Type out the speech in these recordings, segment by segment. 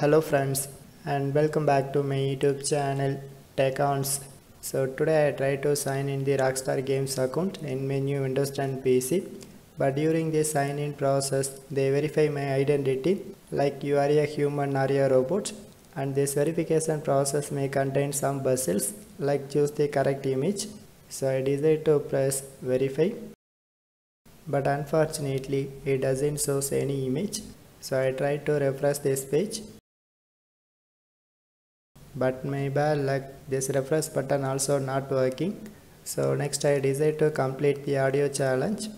Hello friends, and welcome back to my YouTube channel Teconz. So today I try to sign in the Rockstar Games account in my new Windows 10 PC. But during the sign in process, they verify my identity like you are a human or a robot, and this verification process may contain some buzzles like choose the correct image. So I decided to press verify. But unfortunately, it doesn't shows any image. So I tried to refresh this page, but my bad luck, this refresh button also not working. So next I decided to complete the audio challenge,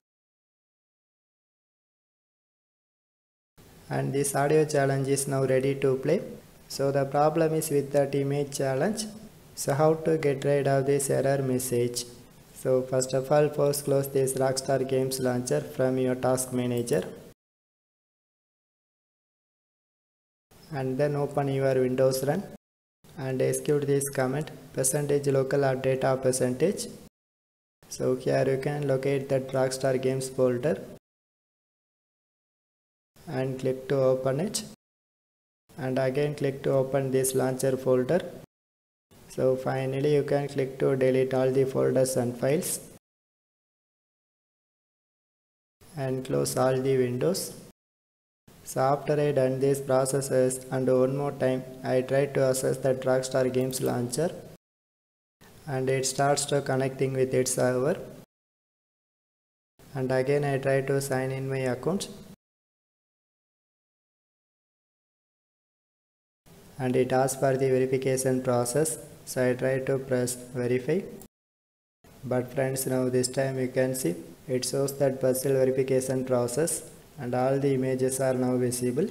and this audio challenge is now ready to play. So the problem is with that image challenge. So how to get rid of this error message? So first of all, first close this Rockstar Games launcher from your task manager, and then open your Windows run and execute this command %localupdate %. So here you can locate that Rockstar Games folder and click to open it, and again click to open this launcher folder. So finally you can click to delete all the folders and files and close all the windows. So after I done these processes, and one more time I tried to access the Rockstar Games launcher, and it starts to connecting with its server, and again I try to sign in my account, and it asks for the verification process. So I try to press verify, but friends, now this time you can see it shows that puzzle verification process, and all the images are now visible.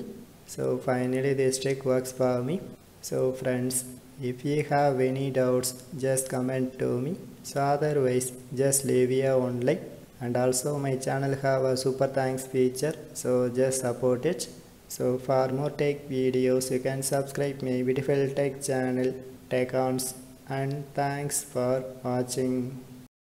So finally this trick works for me. So friends, if you have any doubts, just comment to me. So otherwise, just leave your own like. And also my channel have a super thanks feature, so just support it. So for more tech videos, you can subscribe my beautiful tech channel Teconz, and thanks for watching.